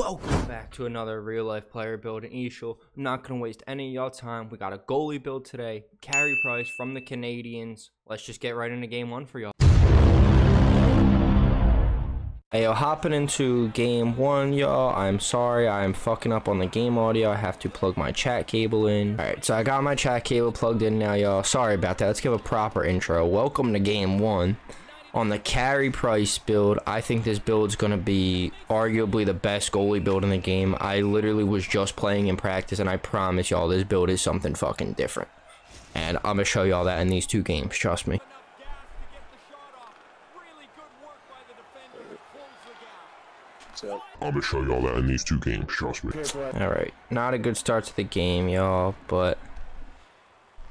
Welcome back to another real life player build in Eshel. I'm not going to waste any of y'all time. We got a goalie build today. Carey Price from the Canadiens. Let's just get right into game one for y'all. Hey, yo, hopping into game one, y'all. I'm sorry, I'm fucking up on the game audio. I have to plug my chat cable in. All right, so I got my chat cable plugged in now, y'all. Sorry about that. Let's give a proper intro. Welcome to game one on the Carey Price build. I think this build is going to be arguably the best goalie build in the game. I literally was just playing in practice, and I promise y'all this build is something fucking different. And I'm going to show y'all that in these two games, trust me. Alright, not a good start to the game, y'all, but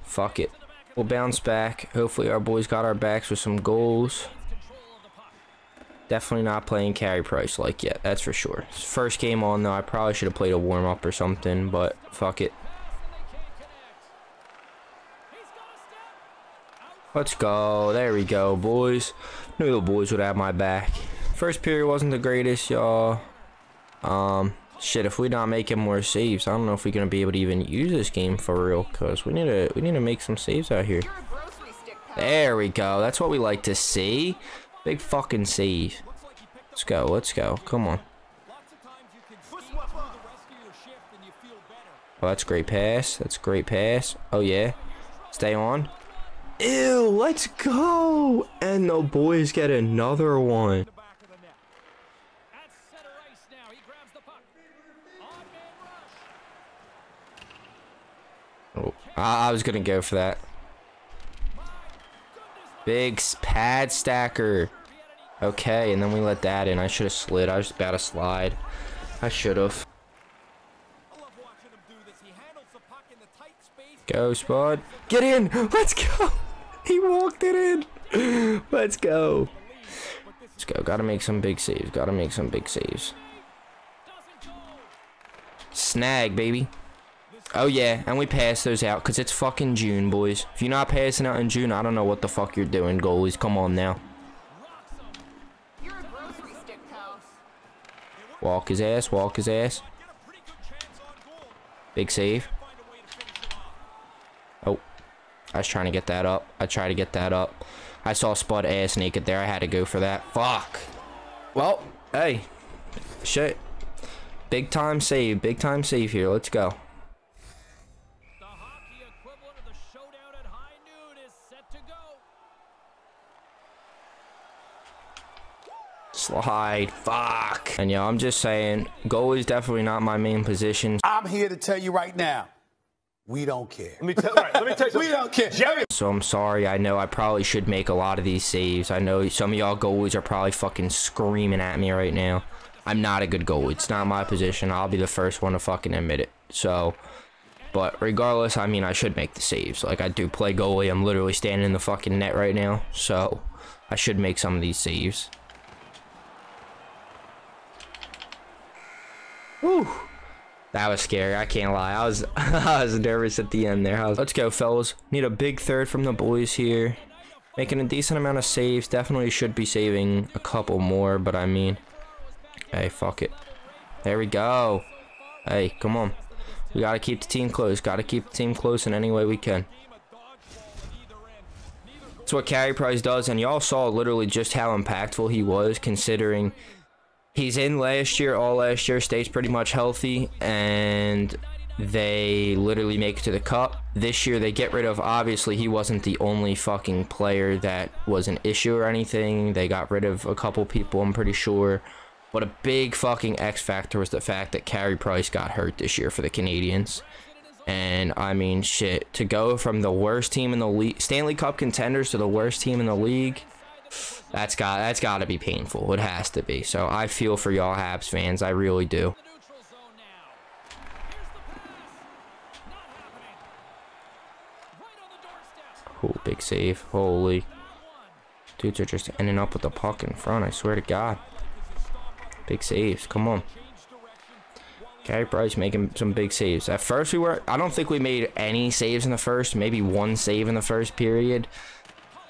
fuck it. We'll bounce back. Hopefully our boys got our backs with some goals. Definitely not playing Carey Price like yet, that's for sure. First game on, though. I probably should have played a warm-up or something, but fuck it. Let's go. There we go, boys. Knew the boys would have my back. First period wasn't the greatest, y'all. Shit, if we're not making more saves, I don't know if we're gonna be able to even use this game for real, cause we need to make some saves out here. There we go. That's what we like to see. Big fucking save. Let's go. Let's go. Come on. Oh, that's a great pass. That's a great pass. Oh yeah. Stay on. Ew. Let's go. And the boys get another one. Oh, I was gonna go for that. Big pad stacker. Okay, and then we let that in. I should have slid. I was about to slide. I should have. Go, Spud. Get in. Let's go. He walked it in. Let's go. Let's go. Gotta make some big saves. Gotta make some big saves. Snag, baby. Oh yeah, and we pass those out because it's fucking June, boys. If you're not passing out in June, I don't know what the fuck you're doing, goalies. Come on now. Walk his ass, walk his ass. Big save. Oh, I was trying to get that up. I tried to get that up. I saw Spud ass naked there. I had to go for that. Fuck. Well, hey. Shit. Big time save. Big time save here. Let's go. Slide. Fuck. And yeah, I'm just saying, goalie's definitely not my main position. I'm here to tell you right now, we don't care. Let me tell you, we don't care. So I'm sorry. I know I probably should make a lot of these saves. I know some of y'all goalies are probably fucking screaming at me right now. I'm not a good goalie. It's not my position. I'll be the first one to fucking admit it. So, but regardless, I mean, I should make the saves. Like, I do play goalie. I'm literally standing in the fucking net right now. So, I should make some of these saves. Whew. That was scary. I can't lie. I was nervous at the end there. Let's go, fellas. Need a big third from the boys here. Making a decent amount of saves. Definitely should be saving a couple more, but I mean, hey, fuck it. There we go. Hey, come on. We gotta keep the team close. Gotta keep the team close in any way we can. That's what Carey Price does, and y'all saw literally just how impactful he was, considering he's in last year, all last year, stays pretty much healthy, and they literally make it to the cup. This year, they get rid of, obviously, he wasn't the only fucking player that was an issue or anything. They got rid of a couple people, I'm pretty sure. But a big fucking X factor was the fact that Carey Price got hurt this year for the Canadiens. And, I mean, shit, to go from the worst team in the league, Stanley Cup contenders, to the worst team in the league, that's got to be painful. It has to be. So I feel for y'all Habs fans. I really do. Oh, big save. Holy. Dudes are just ending up with the puck in front. I swear to God. Big saves. Come on. Carey Price making some big saves. At first we were, I don't think we made any saves in the first. Maybe one save in the first period.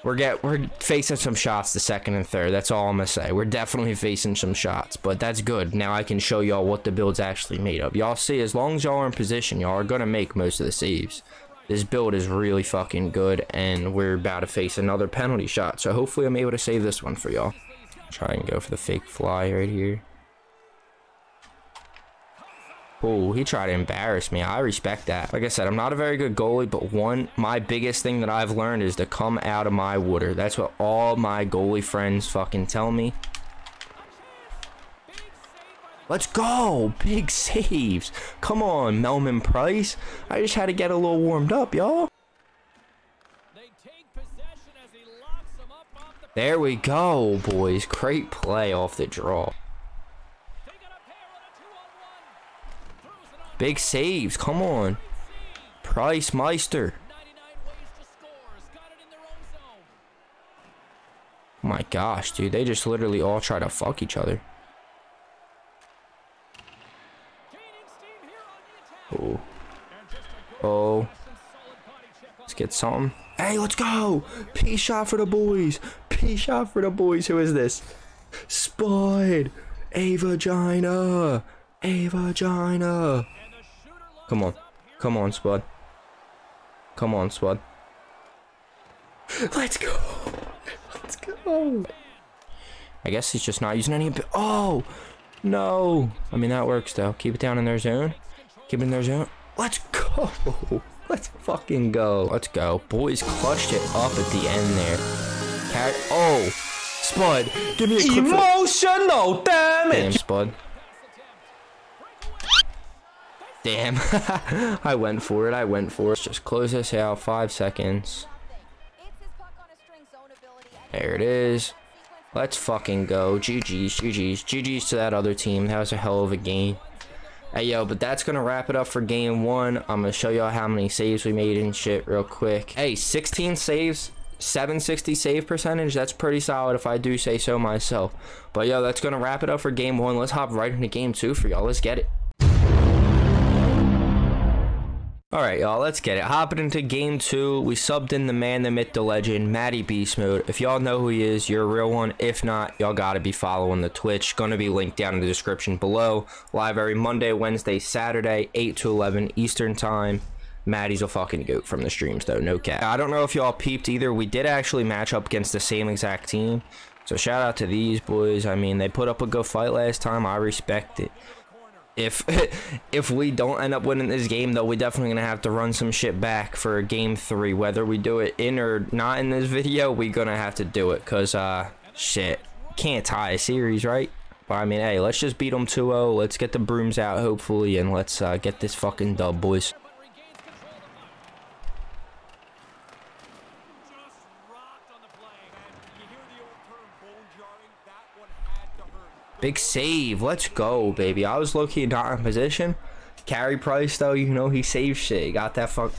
We're facing some shots the second and third. That's all I'm going to say. We're definitely facing some shots, but that's good. Now I can show y'all what the build's actually made of. Y'all see, as long as y'all are in position, y'all are going to make most of the saves. This build is really fucking good, and we're about to face another penalty shot. So hopefully I'm able to save this one for y'all. Try and go for the fake fly right here. Oh, he tried to embarrass me. I respect that. Like I said, I'm not a very good goalie, but my biggest thing that I've learned is to come out of my water. That's what all my goalie friends fucking tell me. Let's go! Big saves! Come on, Melman Price. I just had to get a little warmed up, y'all. There we go, boys. Great play off the draw. Big saves, come on. Price Meister. Oh my gosh, dude, they just literally all try to fuck each other. Oh. Oh. Let's get something. Hey, let's go! P shot for the boys! P shot for the boys. Who is this? Spud! A vagina! A vagina! Come on. Come on, Spud. Come on, Spud. Let's go! Let's go! I guess he's just not using any... Oh! No! I mean, that works, though. Keep it down in their zone. Keep it in their zone. Let's go! Let's fucking go. Let's go. Boys clutched it up at the end there. Oh! Spud! Give me a quick... Emotional damage! Damn, Spud. Damn. I went for it. I went for it. Let's just close this out. 5 seconds. There it is. Let's fucking go. GG's. GG's. GG's to that other team. That was a hell of a game. Hey, yo, but that's going to wrap it up for game one. I'm going to show y'all how many saves we made and shit real quick. Hey, 16 saves. 760 save percentage. That's pretty solid if I do say so myself. But, yo, that's going to wrap it up for game one. Let's hop right into game two for y'all. Let's get it. Alright, y'all, let's get it. Hopping into game two, we subbed in the man, the myth, the legend, Matty Beast Mode. If y'all know who he is, you're a real one. If not, y'all gotta be following the Twitch. Gonna be linked down in the description below. Live every Monday, Wednesday, Saturday, 8 to 11 Eastern Time. Matty's a fucking goat from the streams, though, no cap. I don't know if y'all peeped either. We did actually match up against the same exact team. So shout out to these boys. I mean, they put up a good fight last time. I respect it. If we don't end up winning this game, though, we're definitely going to have to run some shit back for game three. Whether we do it in or not in this video, we're going to have to do it because, shit, can't tie a series, right? But, I mean, hey, let's just beat them 2-0. Let's get the brooms out, hopefully, and let's get this fucking dub, boys. Big save. Let's go, baby. I was low-key not in position. Carey Price, though, you know, he saved shit. He got that fuck.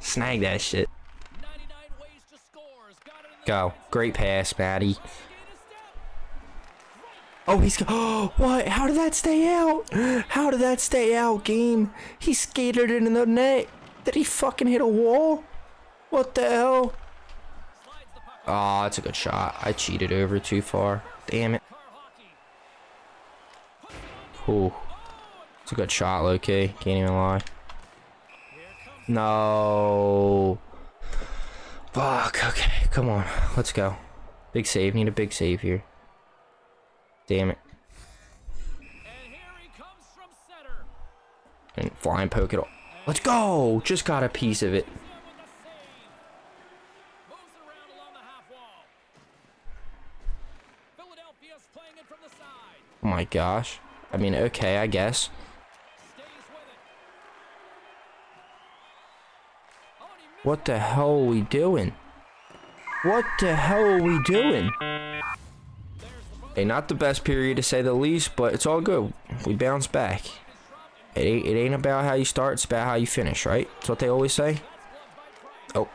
Snag that shit. Go. Great pass, Matty. Oh, he's... Oh, what? How did that stay out? How did that stay out, game? He skated it in the net. Did he fucking hit a wall? What the hell? Oh, that's a good shot. I cheated over too far. Damn it. Ooh, it's a good shot, low-key. Can't even lie. No. Fuck, okay, come on. Let's go. Big save. Need a big save here. Damn it. And flying poke it all. Let's go! Just got a piece of it. Oh my gosh. I mean, okay, I guess. What the hell are we doing? What the hell are we doing? Hey, not the best period to say the least, but it's all good. We bounce back. It ain't about how you start, it's about how you finish, right? That's what they always say. Oh.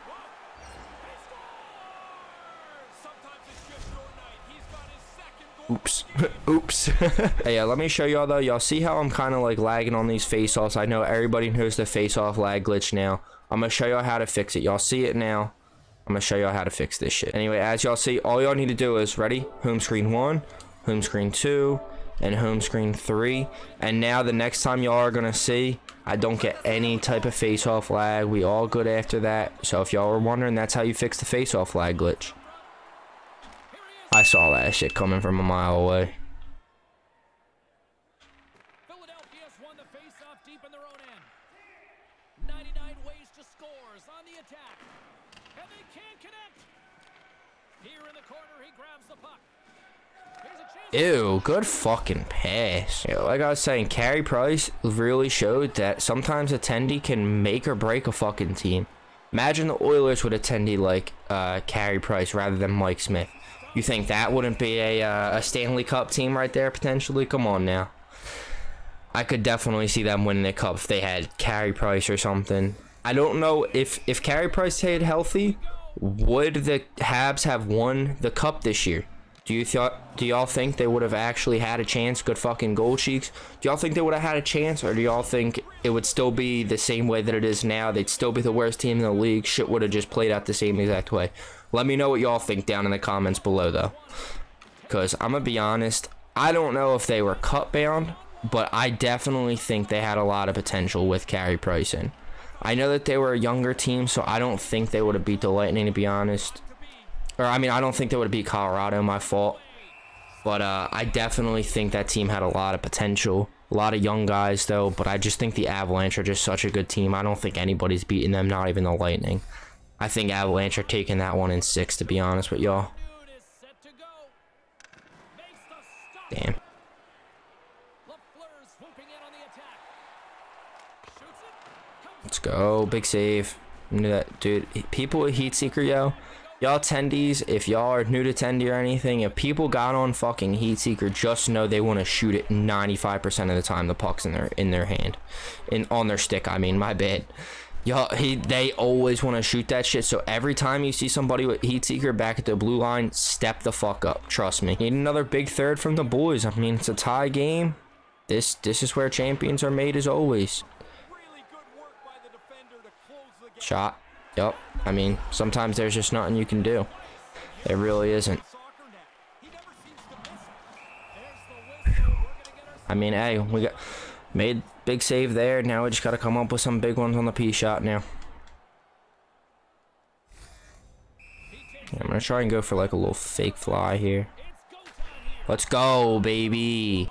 Oops. Oops. Hey, let me show y'all, though. Y'all see how I'm kind of, like, lagging on these face-offs? I know everybody knows the face-off lag glitch now. I'm going to show y'all how to fix it. Y'all see it now. I'm gonna show y'all how to fix this shit. Anyway, as y'all see, all y'all need to do is, ready, home screen 1, home screen 2, and home screen 3. And now the next time y'all are gonna see, I don't get any type of face-off lag. We all good after that. So if y'all were wondering, that's how you fix the face-off lag glitch. I saw that shit coming from a mile away. Philadelphia's won the face-off deep in their own end. 99 ways to score is on the attack. And they can't connect. Here in the corner, he grabs the puck. Ew, good fucking pass. Yeah, like I was saying, Carey Price really showed that sometimes a tendy can make or break a fucking team. Imagine the Oilers with a tendy like Carey Price rather than Mike Smith. You think that wouldn't be a Stanley Cup team right there, potentially? Come on now. I could definitely see them winning the Cup if they had Carey Price or something. I don't know if Carey Price stayed healthy, would the Habs have won the Cup this year? Do y'all think they would have actually had a chance? Good fucking goal cheeks. Do y'all think they would have had a chance, or do y'all think it would still be the same way that it is now? They'd still be the worst team in the league. Shit would have just played out the same exact way. Let me know what y'all think down in the comments below, though. Because I'm going to be honest, I don't know if they were cup-bound, but I definitely think they had a lot of potential with Carey Price in. I know that they were a younger team, so I don't think they would have beat the Lightning, to be honest. Or, I mean, I don't think they would have beat Colorado, my fault. But I definitely think that team had a lot of potential. A lot of young guys, though. But I just think the Avalanche are just such a good team. I don't think anybody's beating them, not even the Lightning. I think Avalanche are taking that one in 6, to be honest with y'all. Damn. Let's go. Big save. Knew that, dude. People with Heat Seeker, yo. Y'all tendies, if y'all are new to tendy or anything, if people got on fucking Heat Seeker, just know they want to shoot it 95% of the time the puck's in their hand. On their stick, I mean, my bad. Y'all, they always want to shoot that shit, so every time you see somebody with Heat Seeker back at the blue line, step the fuck up, trust me. Need another big third from the boys. I mean, it's a tie game. This is where champions are made, as always. Really good work by the defender to close the game. Shot. Yup. I mean, sometimes there's just nothing you can do. There really isn't. I mean, hey, we got made big save there. Now we just got to come up with some big ones on the P shot now. Yeah, I'm going to try and go for like a little fake fly here. Let's go, baby.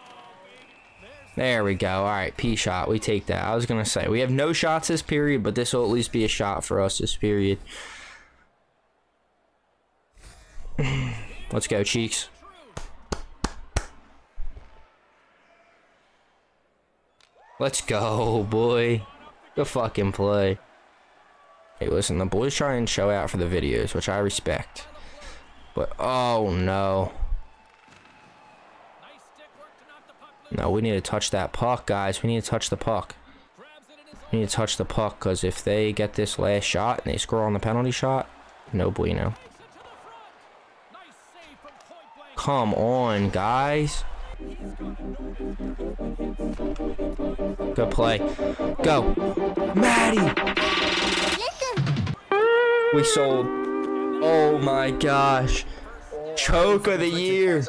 There we go. All right, P shot. We take that. I was going to say, we have no shots this period, but this will at least be a shot for us this period. Let's go, Cheeks. Let's go, boy. Good fucking play. Hey, listen, the boys try and show out for the videos, which I respect. But, oh, no. No, we need to touch that puck, guys. We need to touch the puck. We need to touch the puck, because if they get this last shot and they score on the penalty shot, no bueno. Come on, guys. Good play. Go. Maddie! We sold. Oh, my gosh. Choke of the year.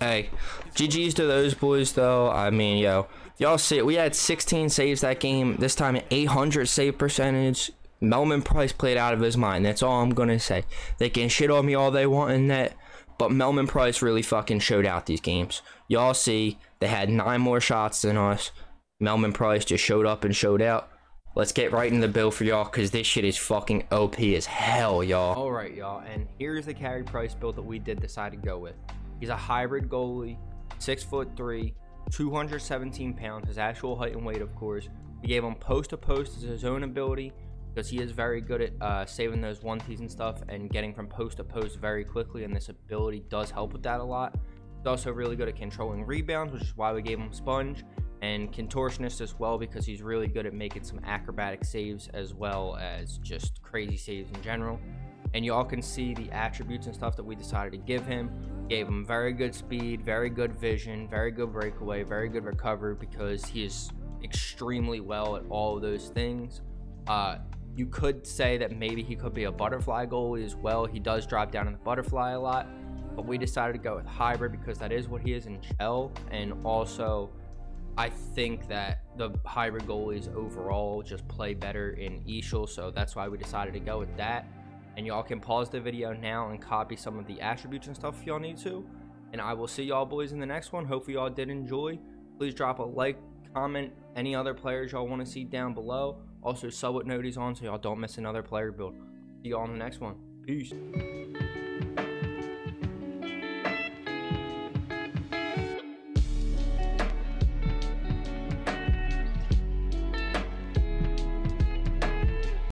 Hey, GG's to those boys, though. I mean, yo, y'all see, we had 16 saves that game. This time, an 800 save percentage. Melman Price played out of his mind. That's all I'm gonna say. They can shit on me all they want in that, but Melman Price really fucking showed out these games. Y'all see, they had 9 more shots than us. Melman Price just showed up and showed out. Let's get right in the bill for y'all, because this shit is fucking OP as hell, y'all. All right, y'all, and here's the Carey Price build that we did decide to go with. He's a hybrid goalie, 6'3", 217 pounds, his actual height and weight, of course. We gave him post-to-post as his own ability, because he is very good at saving those onesies and stuff and getting from post-to-post very quickly, and this ability does help with that a lot. He's also really good at controlling rebounds, which is why we gave him Sponge. And contortionist as well, because he's really good at making some acrobatic saves as well as just crazy saves in general. And y'all can see the attributes and stuff that we decided to give him. Gave him very good speed, very good vision, very good breakaway, very good recovery, because he is extremely well at all of those things. You could say that maybe he could be a butterfly goalie as well. He does drop down in the butterfly a lot, but we decided to go with hybrid because that is what he is in shell. And also, I think that the hybrid goalies overall just play better in Eshel, so that's why we decided to go with that. And y'all can pause the video now and copy some of the attributes and stuff if y'all need to. And I will see y'all boys in the next one. Hopefully y'all did enjoy. Please drop a like, comment, any other players y'all want to see down below. Also, sub what notice on so y'all don't miss another player build. See y'all in the next one. Peace.